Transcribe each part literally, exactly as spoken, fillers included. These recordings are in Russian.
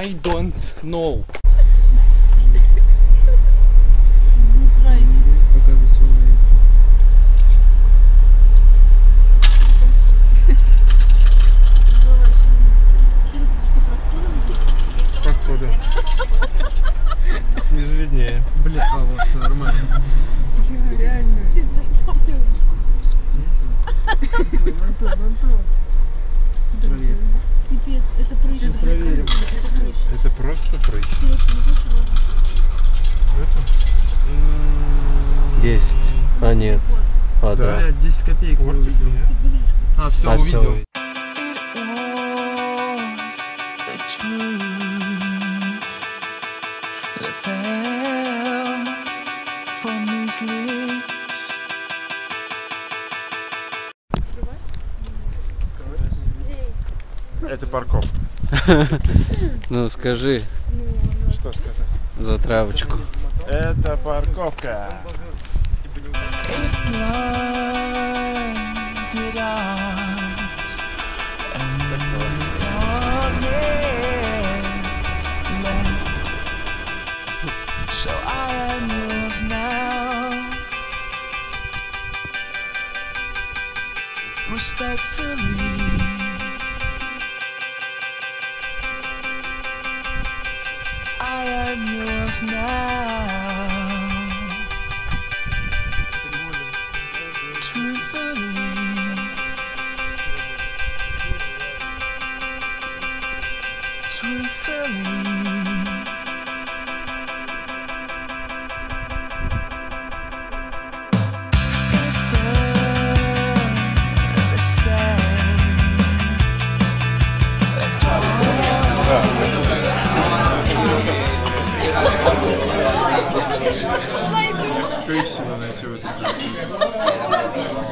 I don't know. Снизу виднее. Бля, а вот все нормально. Реально. Все твои сомнения. Пипец, это прыщ. Это просто прыщ. десять. А нет. А да. десять копеек не увидел. А, все, увидел. Это парковка. Ну скажи. Что сказать? За травочку. Это парковка. Respectfully. I am yours now. Truthfully. Truthfully. Что истину найти в этом?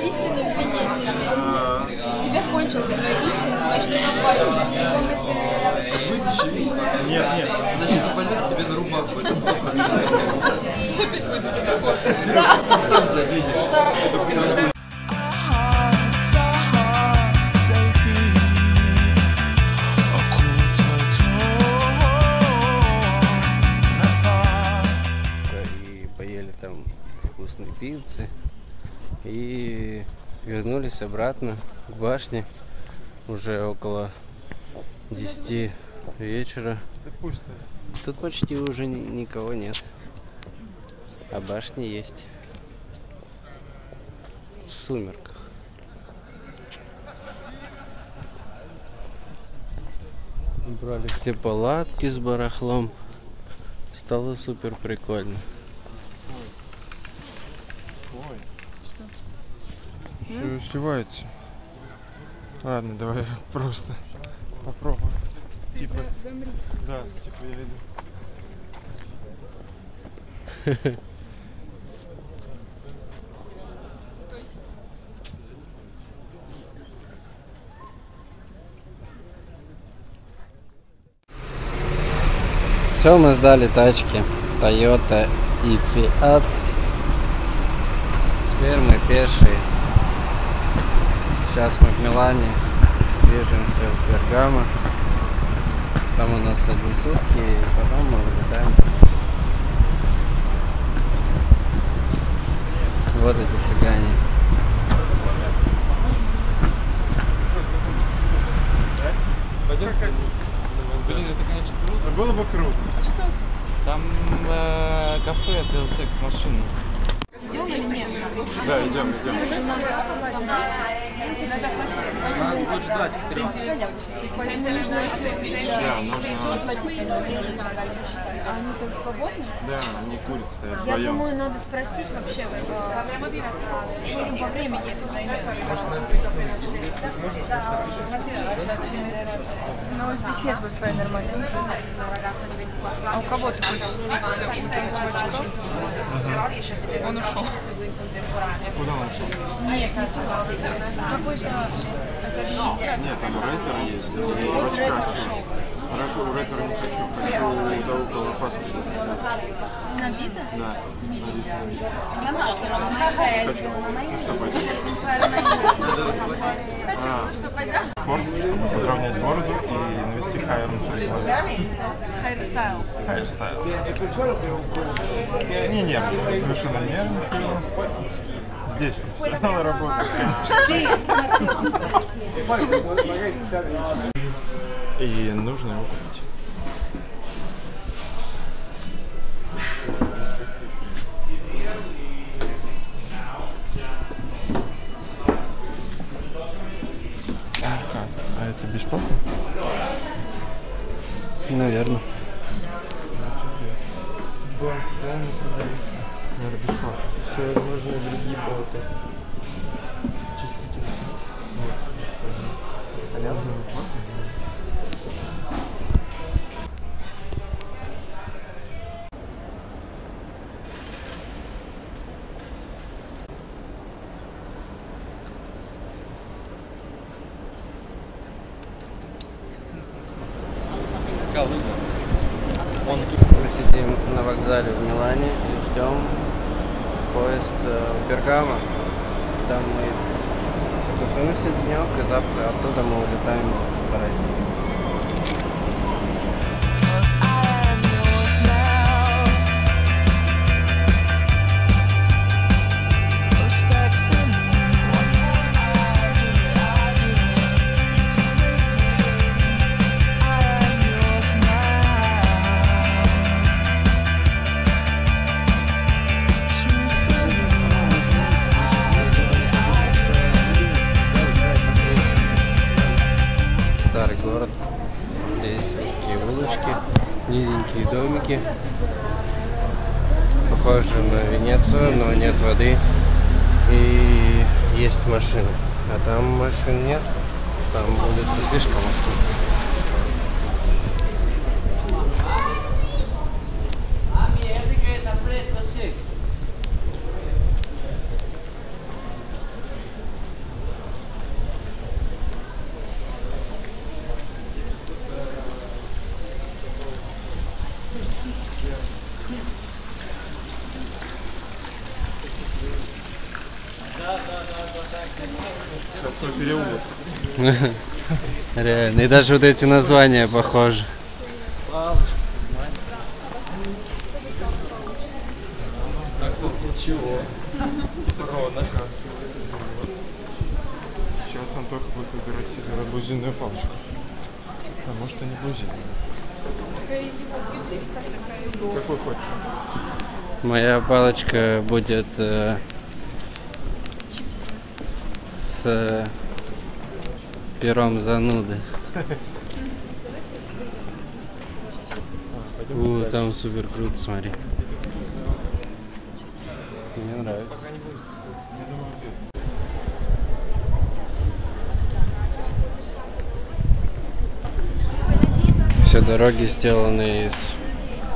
Истину в Венесии. Тебе кончилась твоя истина, значит, не попасть. Нет, нет. Значит, заболеть тебе на рубаху. Это сто процентов. Опять будет у тебя фото. Сам завидишь. Вкусные пиццы, и вернулись обратно к башне уже около десяти вечера. Тут почти уже никого нет, а башня есть в сумерках. Брали все палатки с барахлом, стало супер прикольно. Все сливается. Ладно, давай просто попробуем. Типа. Да, типа я веду. Все, мы сдали тачки. Toyota и Fiat. Теперь мы пешие. Сейчас мы в Милане, движемся в Бергамо. Там у нас одни сутки, и потом мы вылетаем. Вот эти цыгане. Блин, это, конечно, круто. Было бы круто. А что? Там э, кафе для секс-машины. Идем или нет? Да, идем, идем. Нас будет ждать к трем. Да, нужно платить. Они там свободны? Да, они курят стоят вдвоем. Я думаю, надо спросить вообще, сколько по времени это займет. Но здесь нет Wi-Fi нормально. А у кого-то количество очков? Он ушел. Куда он ушел? Нет, не туда. Какой-то... Нет, там рэпер есть. Какой рэпер ушел? Рэпер, рэпер не хочу. Хочу до около Пасхи. Набито? Да. Я на что? Хочу. Ну что, пойдем? Хочу, ну что, пойдем? форм, чтобы подравнять бороду и навести хайр на свои глаза. Хайрстайл. Хайрстайл. Не нервно, совершенно нервно. Здесь профессионалы работают, конечно. И нужно его купить. А это бесплатно? Наверное. Бонсфоны продаются. Надо бесплатно. Всевозможные другие боты. Чистики. А я думаю, бесплатно. Мы сидим на вокзале в Милане и ждем поезд в Бергамо, куда мы тусуемся днём, и завтра оттуда мы улетаем по России. Старый город, здесь узкие улочки, низенькие домики, похоже на Венецию, но нет воды и есть машины, а там машин нет, там улицы слишком узкие. Косой переулок. Реально. И даже вот эти названия похожи. Чего? Сейчас Антоха будет выбирать себе бузинную палочку. А может и не бузинную. Какой хочешь? Моя палочка будет... пером зануды. О, там супер круто, смотри. Мне нравится. Все дороги сделаны из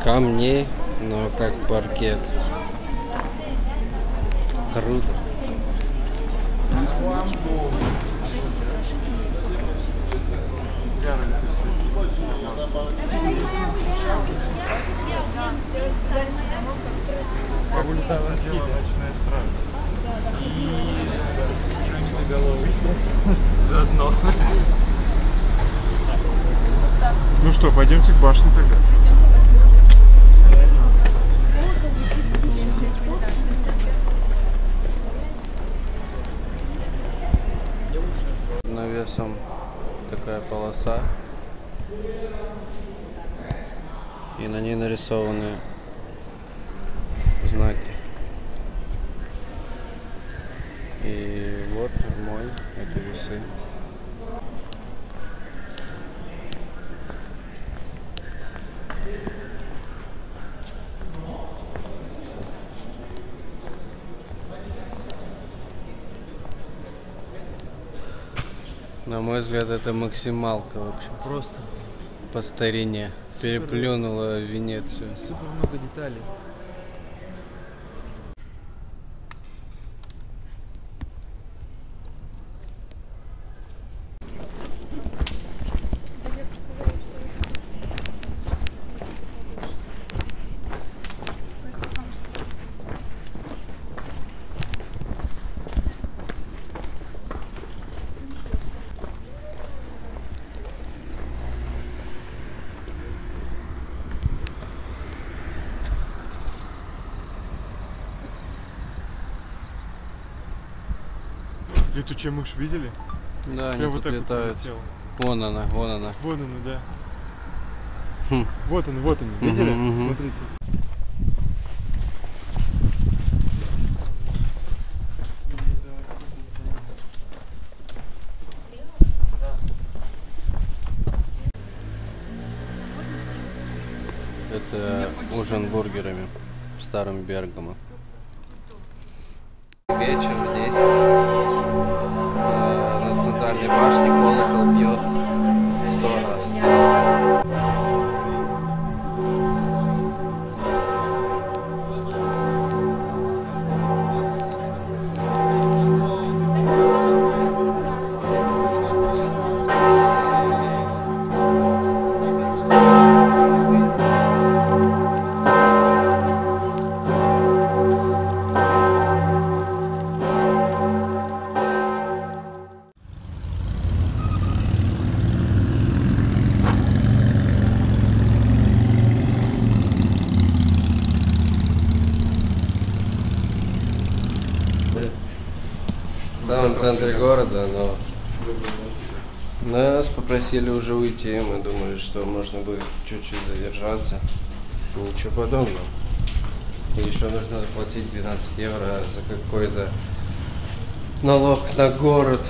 камней, но как паркет. Круто. По улице делала ночная стража. И пирамидоголовый. Заодно. Ну что, пойдемте к башне тогда. Пойдемте посмотрим. Навесом такая полоса, и на ней нарисованы знаки. И вот мой, это весы. На мой взгляд, это максималка вообще. Просто по старине. Супер. Переплюнула Венецию. Супер много деталей. Летучая мышь видели? Да, они вот тут так летают. Вот вон она, вон она. Вон она, да. Хм. Вот он, вот он. Видели? Угу, угу. Смотрите. Это ужин бургерами в старом Бергамо. Вечер в десять. На центральной башне колокол бьет сто раз. В самом центре города, но нас попросили уже уйти, мы думали, что можно будет чуть-чуть задержаться, ничего подобного. И еще нужно заплатить двенадцать евро за какой-то налог на город.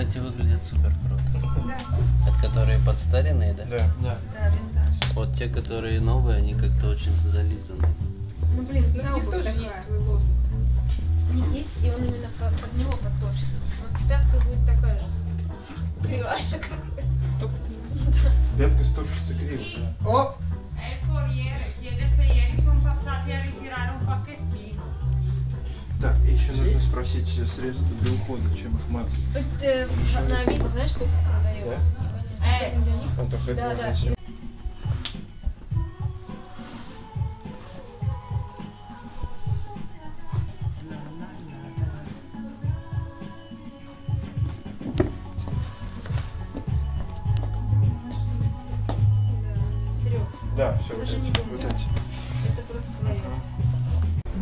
Вот эти выглядят супер круто. Да. Это которые подстаренные, да? Да. Да, винтаж. Вот те, которые новые, они как-то очень зализаны. Ну блин, вся обувь есть свой лозунг. У них есть, и он именно под него подточится. Вот пятка будет такая же, кривая какая-то. Пятка стопчется криво. О! Так, еще нужно спросить средства для ухода, чем их мазать. Вот на Авито знаешь, сколько продается? Специально для них? Он только это можно себе. Серег, да, все, даже не думаю. Это просто твое.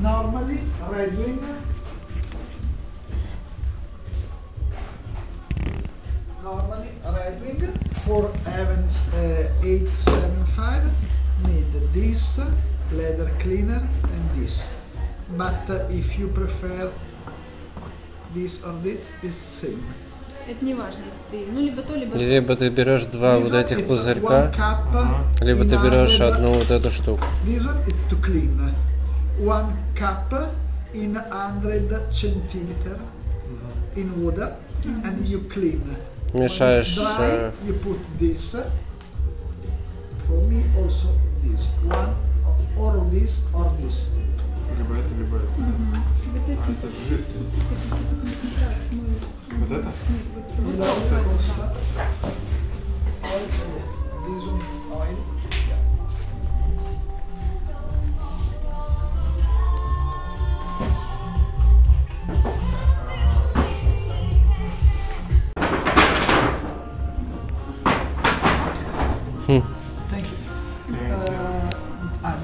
Normally, right wing. Normally, right wing. For events uh, eight seven five need this leather cleaner and this. But uh, if you prefer this or this, it's same. Это не важно, если ты, ну либо то, либо... Либо ты берешь два вот этих пузырька, либо ты берешь одну вот эту штуку. This one is to clean. One cup in one hundred centiliter in water and you clean. Мешаешь. Dry, you put this. For me also this one or this or this. Либо это, либо это. А это жесть. Вот это? Нет, вот это. This one is oil.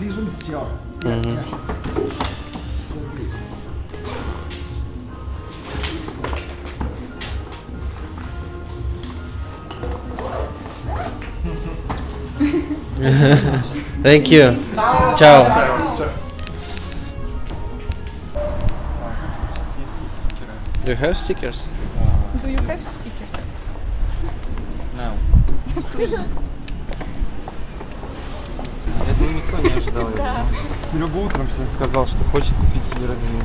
this one is your. Yeah, mm-hmm. yeah. Thank you. Ciao. Ciao. Do you have stickers? Do you have stickers? No. Этого никто не ожидал. Серега утром сказал, что хочет купить себе родную.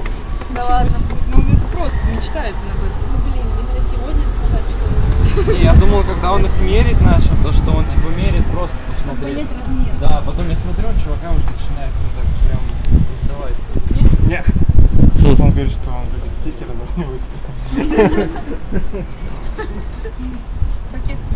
Да ладно. Ну просто мечтает об этом. Ну блин, именно сегодня сказать, что... Не, я думал, когда он их мерит нашим, то что он типа мерит просто посмотреть. Да, потом я смотрю, чувака уже начинает ну так прям рисовать. Нет. Он говорит, что он будет стикеры, но не выходит. Пакет с